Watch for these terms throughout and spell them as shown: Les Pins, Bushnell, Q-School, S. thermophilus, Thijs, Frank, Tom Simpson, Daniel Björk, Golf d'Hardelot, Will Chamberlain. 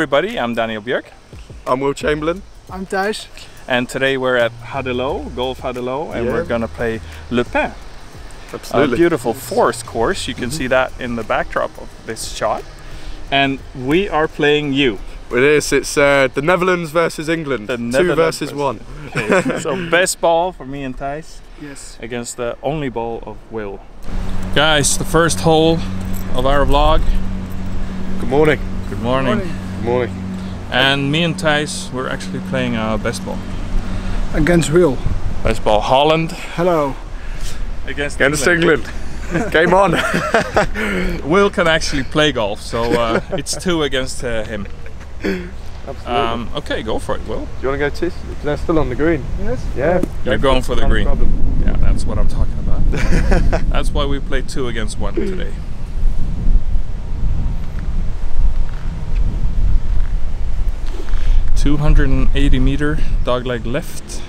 everybody, I'm Daniel Björk. I'm Will Chamberlain. I'm Thijs. And today we're at Hardelot, Golf d'Hardelot, and we're going to play Les Pins. Absolutely. A beautiful forest course, you can see that in the backdrop of this shot. And we are playing you. It is, it's the Netherlands versus England, two versus one. Okay. So best ball for me and Thijs, against the only ball of Will. Guys, the first hole of our vlog. Good morning. Good morning. Good morning. Good morning. And me and Thijs, we're actually playing best ball. Against Will. Best ball, Holland. Hello. Against England. Game on. Will can actually play golf, so it's two against him. Absolutely. Okay, go for it, Will. Do you want to go chase? They're still on the green. Yes. Yeah. You're going for the green. Problem. Yeah, that's what I'm talking about. That's why we play two against one today. $280 meter dogleg left.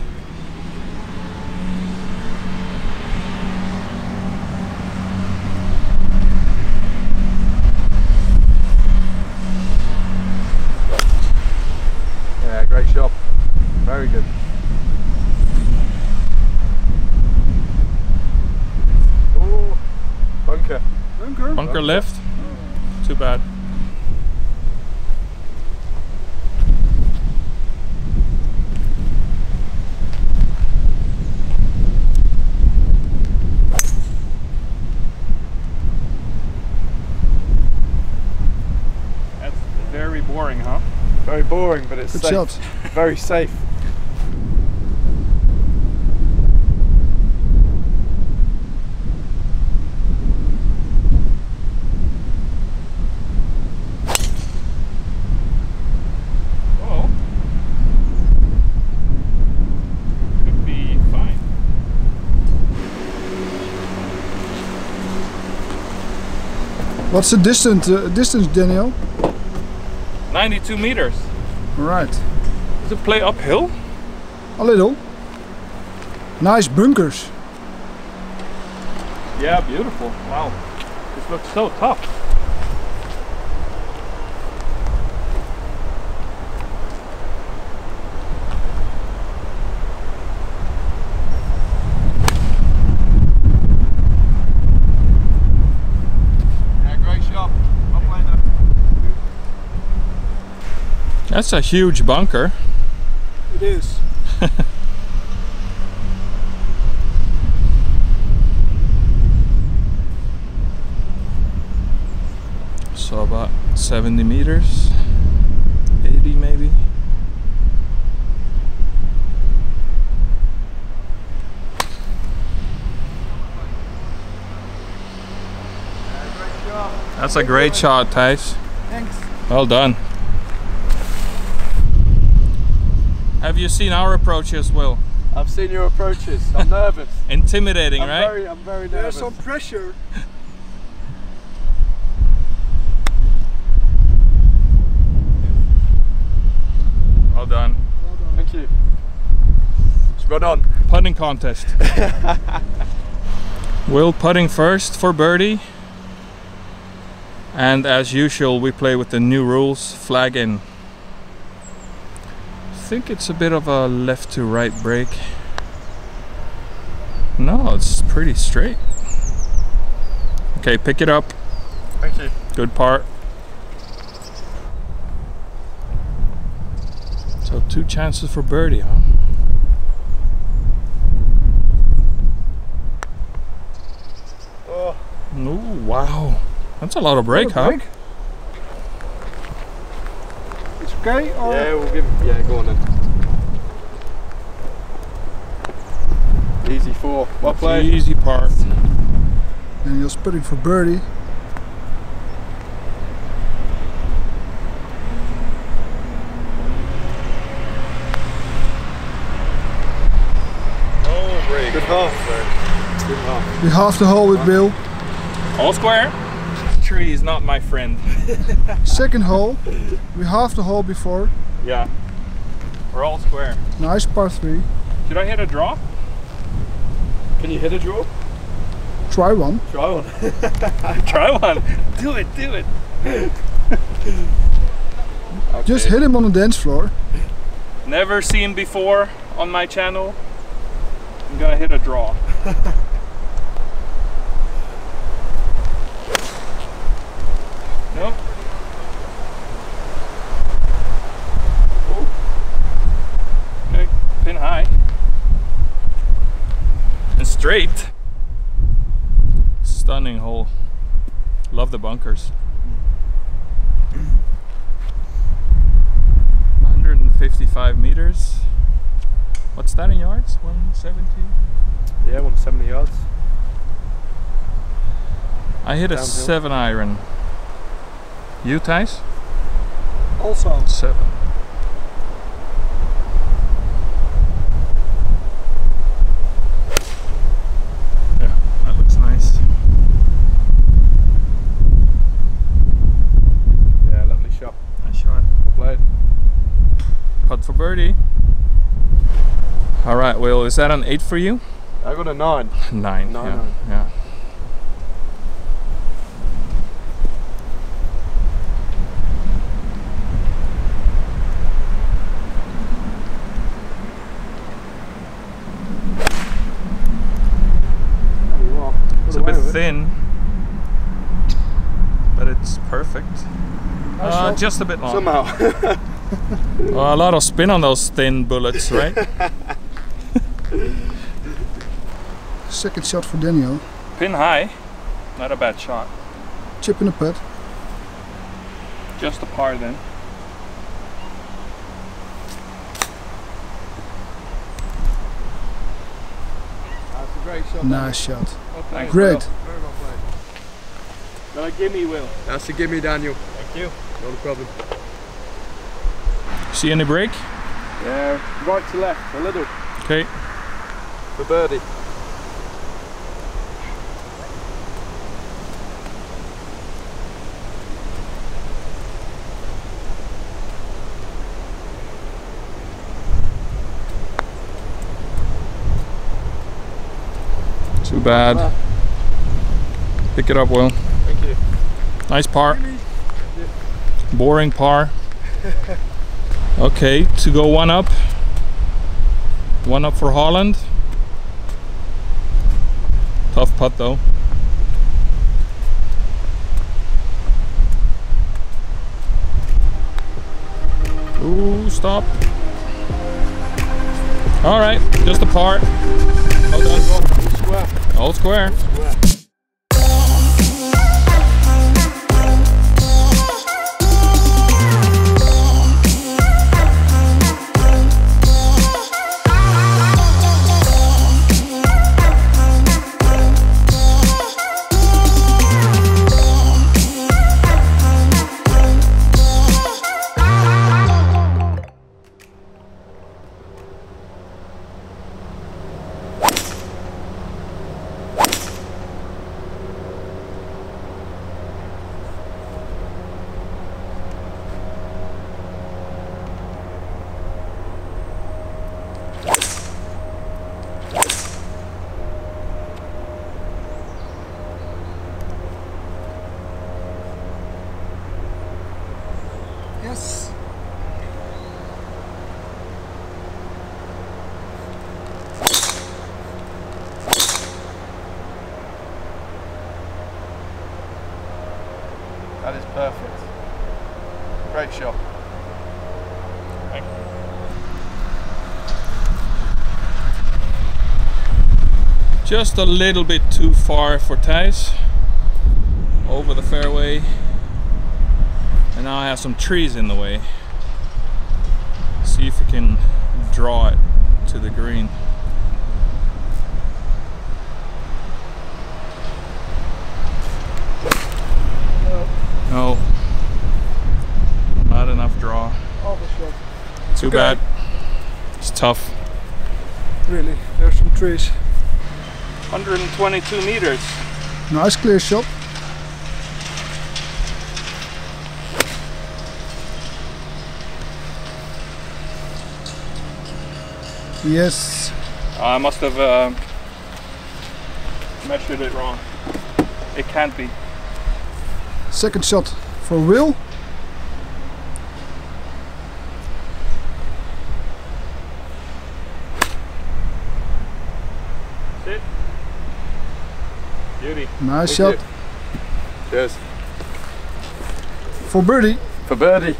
Great shot. Very good. Oh, bunker. Bunker left. Oh. Too bad. That's very boring, huh? Very boring, but it's safe. Very safe. Oh, could be fine. What's the distance? Daniel? 92 meters. Right. Does it play uphill? A little. Nice bunkers. Yeah, beautiful. Wow. This looks so tough. That's a huge bunker. It is. So about 70 meters, 80 maybe. That's a great shot, Thijs. Thanks. Well done. Have you seen our approaches, Will? I've seen your approaches. I'm nervous. Intimidating, right? I'm very nervous. There's some pressure. Well done. Well done. Thank you. It's right on. Putting contest. Will putting first for birdie. And as usual, we play with the new rules, flag in. I think it's a bit of a left to right break. No, it's pretty straight. Okay, pick it up. Thank you. Good par. So 2 chances for birdie, huh? Oh, ooh, wow. That's a lot of break, huh? Break? Okay, or yeah, we'll give it, go on then. Easy 4, well played. Easy part. And you're putting for birdie. Oh, break. Good half, sir. Good half. We half the hole with Bill. All square. Tree is not my friend. Second hole, we halved the hole before. Yeah, we're all square. Nice par 3. Should I hit a draw? Can you hit a draw? Try one. Try one. Try one. Do it. Okay. Just hit him on the dance floor. Never seen before on my channel. I'm gonna hit a draw. Nope. Okay, pin high. And straight. Stunning hole. Love the bunkers. 155 meters. What's that in yards? 170? Yeah, 170 yards. I hit downhill. A 7 iron. You, Thijs? Also 7. For birdie. All right, Will, is that an 8 for you? I got a 9. 9, yeah. It's a bit thin, but it's perfect. Just a bit long. Somehow. Well, a lot of spin on those thin bullets, right? Second shot for Daniel. Pin high, not a bad shot. Chip in the putt. Just a par then. That's a great shot. Nice shot. Well played. Great. Very well played. Not a gimme, Will. That's a gimme, Daniel. Thank you. No problem. See any break? Yeah, right to left, a little. Okay. For birdie. Too bad. Pick it up, Will. Thank you. Nice par. Boring par. Okay, to go 1 up. 1 up for Holland. Tough putt though. Ooh, stop. All right, just a par. Well done. All square. All square. Yes. That is perfect. Great shot. Thank you. Just a little bit too far for Thijs. Over the fairway. And now I have some trees in the way. See if we can draw it to the green. No. Not enough draw. Too bad. It's tough. Really, there's some trees. 122 meters. Nice clear shot. Yes. I must have measured it wrong. It can't be. Second shot for Will. Beauty. Nice shot. Cheers. For birdie. For birdie.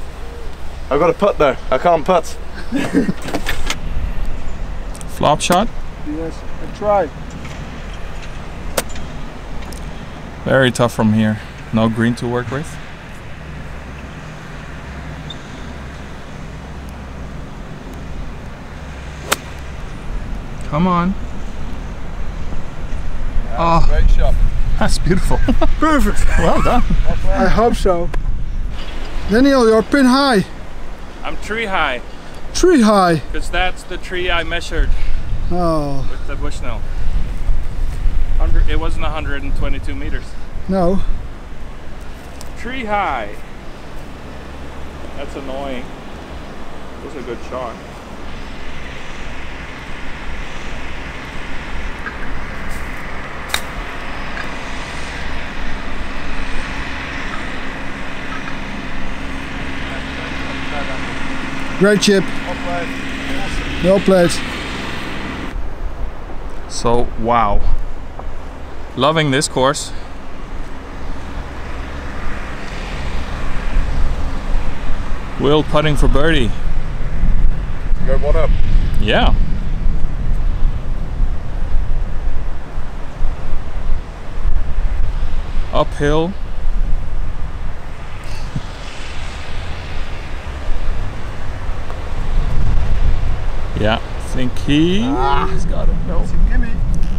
I've got a putt though. I can't putt. Flop shot. Yes, I tried. Very tough from here. No green to work with. Come on. Yeah, oh, great shot. That's beautiful. Perfect. Well done. I hope so. Daniel, you're pin high. I'm tree high. Tree high? Because that's the tree I measured. Oh. With the Bushnell. It wasn't 122 meters. No. Tree high. That's annoying. It was a good shot. Great chip. Well played. So, wow. Loving this course. Will putting for birdie. Go one up. Yeah. Uphill. Yeah, I think he's got it. No.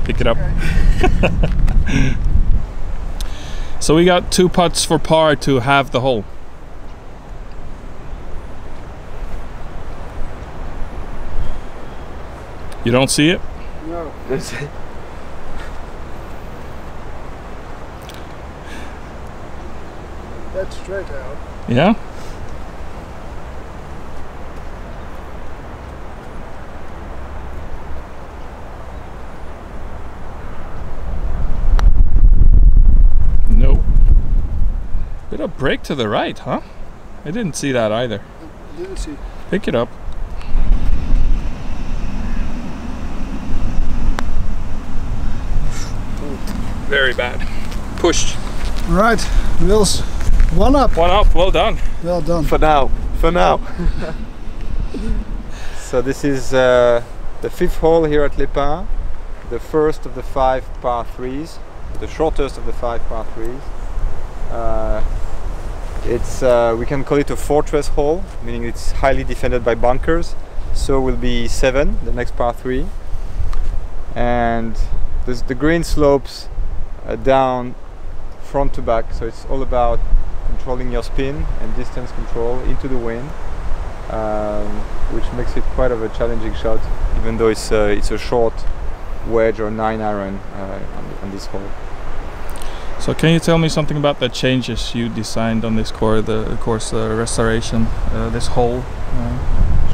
Pick it up. Okay. So we got two putts for par to halve the hole. You don't see it? No. That's it. That's straight out. Yeah? A break to the right, huh? I didn't see that either. I didn't see. Pick it up. Oh. Very bad. Pushed. Right, Will's one up. One up. Well done. Well done. For now. For now. So this is the fifth hole here at Les Pins. The first of the 5 par threes. The shortest of the 5 par threes. We can call it a fortress hole, meaning it's highly defended by bunkers. So will be 7, the next par 3, and the green slopes down front to back. So it's all about controlling your spin and distance control into the wind, which makes it quite of a challenging shot, even though it's a short wedge or 9-iron on this hole. So can you tell me something about the changes you designed on this course, the restoration, this hole?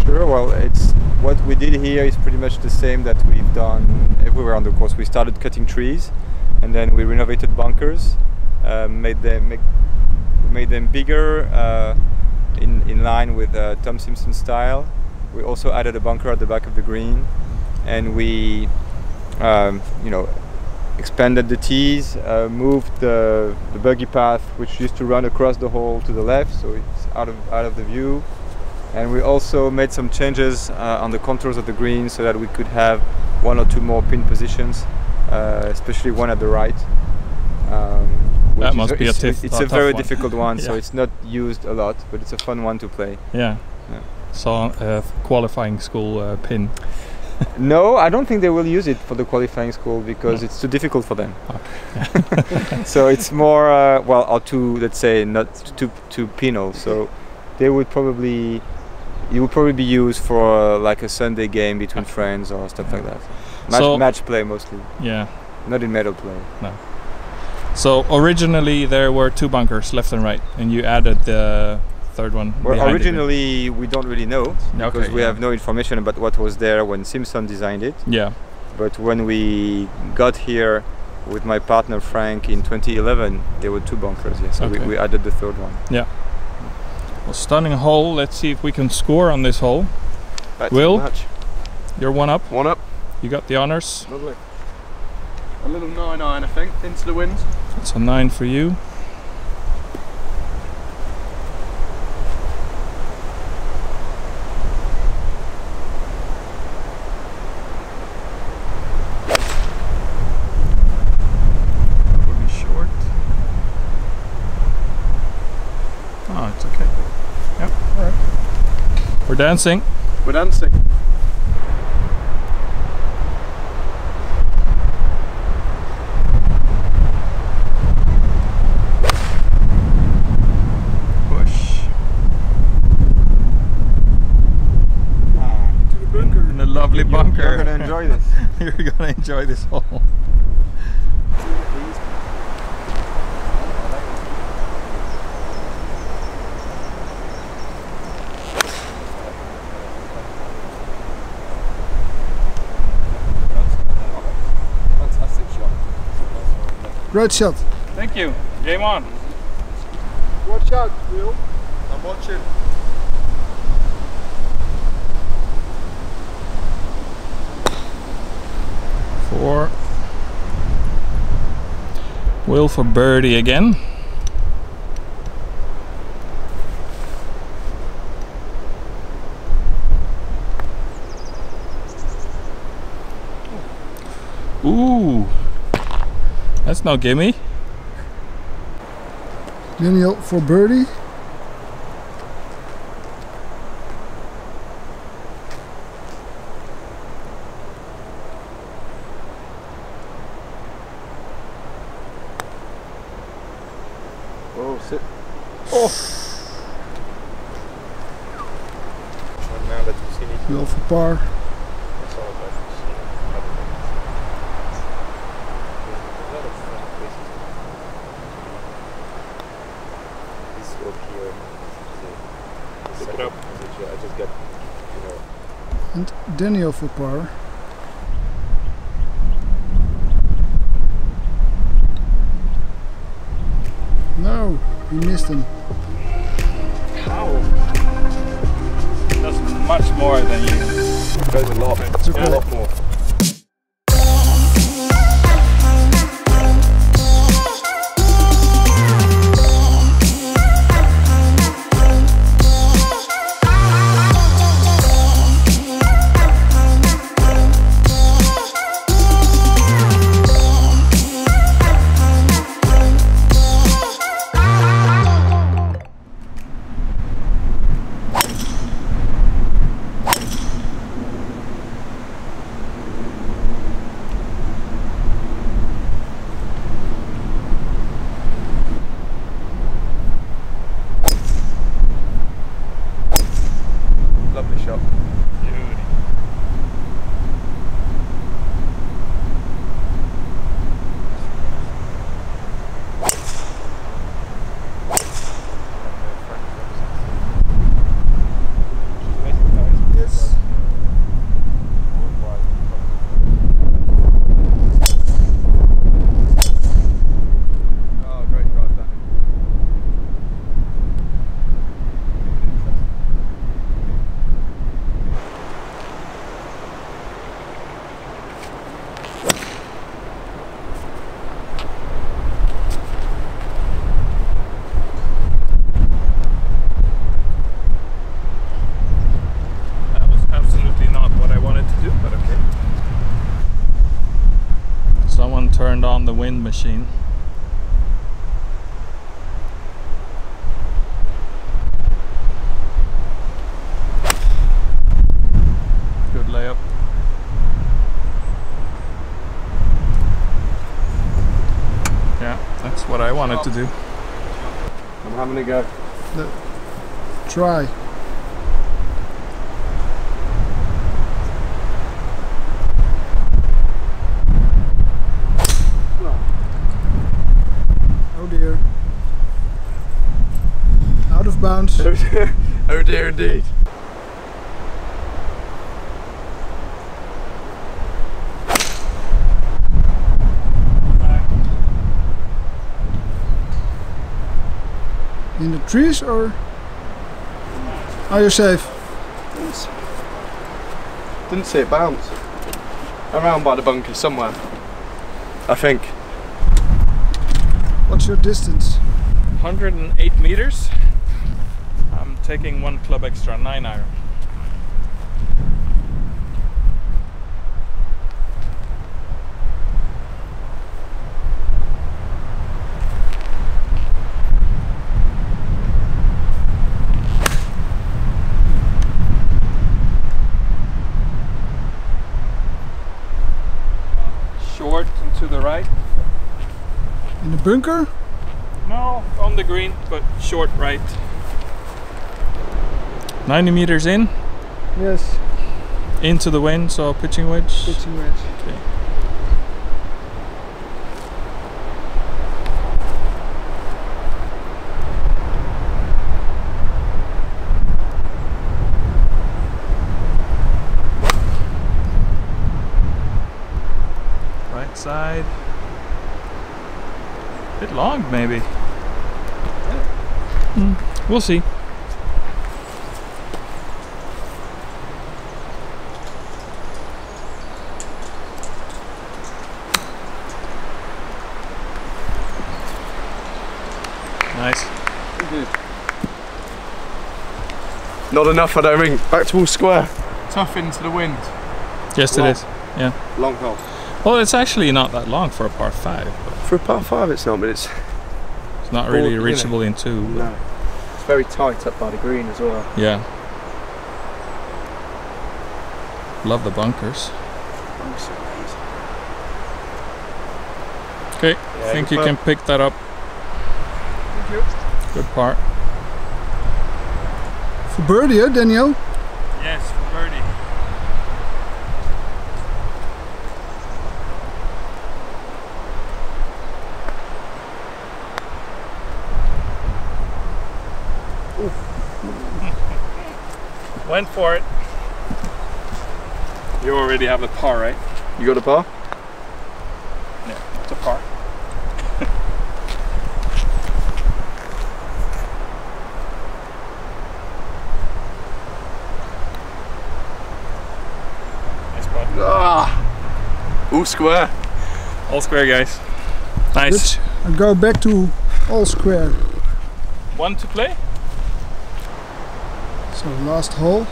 Sure, well, it's what we did here is pretty much the same that we've done everywhere on the course. We started cutting trees, and then we renovated bunkers, made them bigger, in line with Tom Simpson style. We also added a bunker at the back of the green, and we, expanded the tees, moved the buggy path, which used to run across the hole, to the left, so it's out of the view. And we also made some changes on the contours of the green so that we could have 1 or 2 more pin positions, especially one at the right. That must be a tough one. It's a very difficult one, yeah. So it's not used a lot, but it's a fun one to play. Yeah. Yeah. So qualifying school pin. No, I don't think they will use it for the qualifying school because it's too difficult for them. Okay. So it's more, or too, let's say, not too penal. So they would probably, it would probably be used for like a Sunday game between friends or stuff like that. Match play mostly. Yeah. Not in medal play. No. So originally there were 2 bunkers left and right, and you added the third one. Well, originally we don't really know because we have no information about what was there when Simpson designed it. Yeah. But when we got here with my partner Frank in 2011, there were 2 bunkers. Yeah, so we added the third one. Yeah. Well, stunning hole. Let's see if we can score on this hole. That's Will, you're one up. One up. You got the honors. Lovely. A little 9-iron, I think, into the wind. That's a 9 for you. We're dancing. We're dancing. Push. Ah, to the bunker. In a lovely bunker. You're gonna enjoy this. You're gonna enjoy this hole. Great shot. Thank you. Game on. Watch out, Will. I'm watching. Four. Will for birdie again. Ooh. That's no gimme. Daniel for birdie. Oh, sit. Oh. Will for par. And Daniel for par. No, you missed him. Wow. That's much more than you. That's a lot. It's a lot more. Turned on the wind machine. Good layup. Yeah, that's what I wanted to do. I'm having a go. No. Try. Bounce. Oh dear, oh dear indeed. In the trees or are you safe? Didn't see it bounce. Around by the bunker somewhere. I think. What's your distance? 108 meters. I'm taking one club extra, 9 iron. In the bunker? No, on the green, but short right. 90 meters in? Yes. Into the wind, so pitching wedge? Pitching wedge. Okay. Right side. Bit long, maybe. Yeah. We'll see. Nice. Mm-hmm. Not enough, I don't think. Back to all square. Tough into the wind. Yes, long. It is. Yeah. Long hole. Well, it's actually not that long for a par 5. For a par 5 it's not, but it's not really reachable in 2. No. It's very tight up by the green as well. Yeah. Love the bunkers. Bunks are amazing. Okay, yeah, I think you can pick that up. Thank you. Good par. For birdie, eh, Daniel? Yes, for birdie. Went for it. You already have a par, right? You got a par? No, it's a par. Nice putt. Ah, all square. All square, guys. Nice. I'll go back to all square. One to play? So last hole.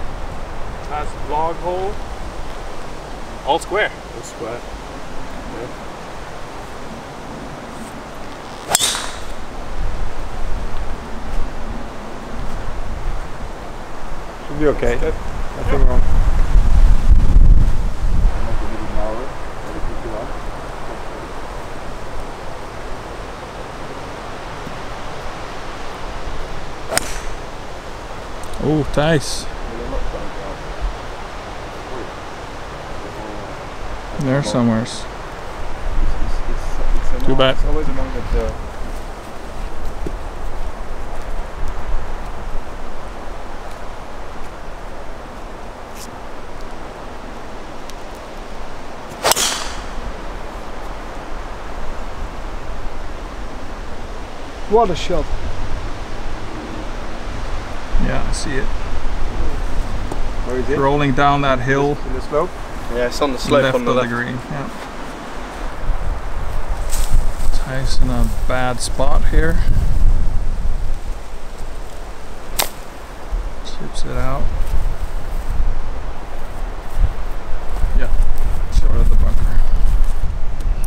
Last log hole. All square. All square. Yeah. Should be okay. Good. Nothing wrong. Oh, Thijs. There somewheres. Too bad. What a shot. Yeah, I see it. Where is it? Rolling down that hill. In the slope? Yeah, it's on the slope on the left. Of the green. Yeah. Thijs in a bad spot here. Chips it out. Yeah, short of the bunker.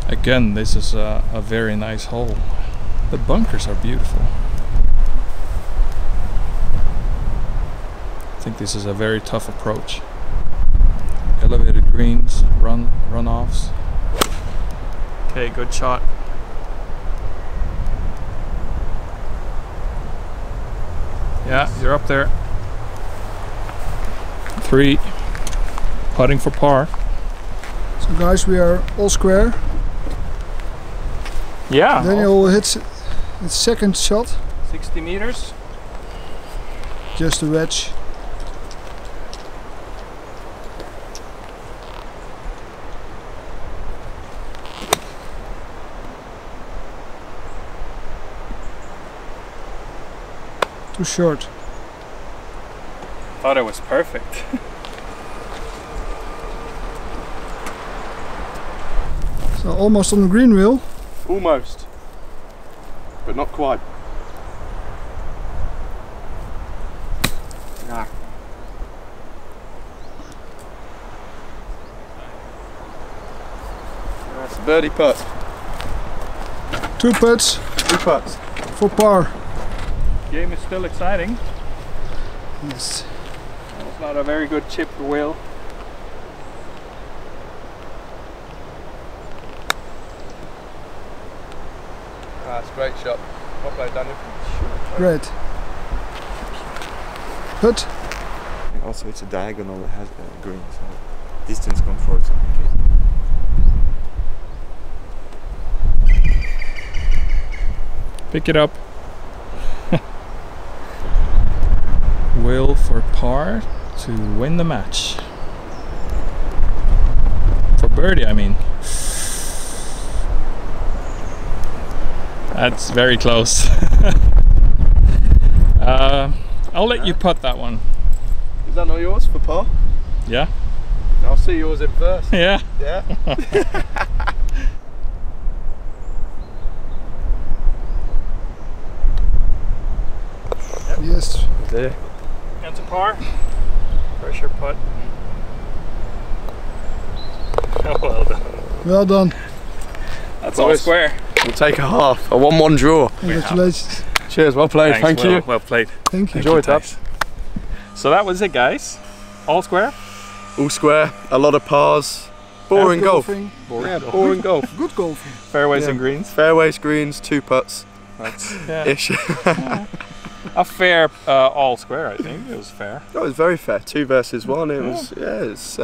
Again, this is a very nice hole. The bunkers are beautiful. I think this is a very tough approach. Elevated greens, runoffs. Okay, good shot. Yeah, you're up there. 3, putting for par. So guys, we are all square. Yeah. Daniel hits his second shot. 60 meters. Just a wedge. Too short. Thought it was perfect. So almost on the green wheel. Almost, but not quite. Nah. That's a birdie putt. Two putts. Two putts. For par. Game is still exciting. Yes. That's not a very good chip for Will. That's a great shot. Well played, Daniel. Great. Put. Also, it's a diagonal that has a green, so distance control. Pick it up. Will for par to win the match. For birdie, I mean. That's very close. I'll let you putt that one. Is that not yours for par? Yeah. I'll see yours in first. Yeah. Yeah. Yes. There. That's a par. Pressure putt. Oh, well done. Well done. That's all square. We'll take a half. A 1-1 draw. Congratulations. Cheers. Well played. Thanks, thank you. Well played. Thank you. Enjoy, Tabs. So that was it, guys. All square. All square. A lot of pars. Boring golf. Boring, yeah, golf. Boring golf. Good golf. Fairways and greens. Fairways, greens, two putts. That's ish. Yeah. A fair all square, I think. It was fair. That was very fair. 2 versus 1. It was, yeah, it's,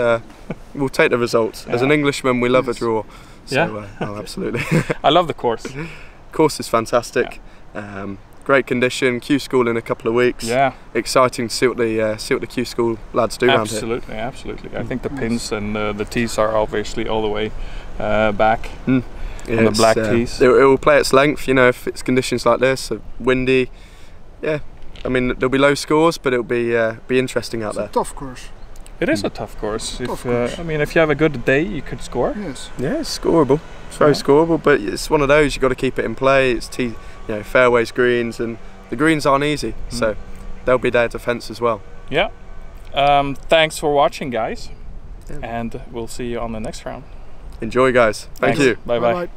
we'll take the results. Yeah. As an Englishman, we love a draw. So, yeah. Oh, absolutely. I love the course. Course is fantastic. Yeah. Great condition. Q-School in a couple of weeks. Yeah. Exciting to see what the Q-School lads do around here. Absolutely, absolutely. I think the pins and the tees are obviously all the way back. Mm. Yeah, on the black tees. It will play its length, you know, if it's conditions like this, so windy. Yeah, I mean there'll be low scores, but it'll be interesting out there. It's a tough course. It is a tough course. Tough course. I mean, if you have a good day, you could score. Yes. Yeah, it's scoreable. It's very scoreable, but it's one of those you've got to keep it in play. It's you know, fairways, greens, and the greens aren't easy, so they'll be there to fence as well. Yeah. Thanks for watching, guys, and we'll see you on the next round. Enjoy, guys. Thank you. Bye bye.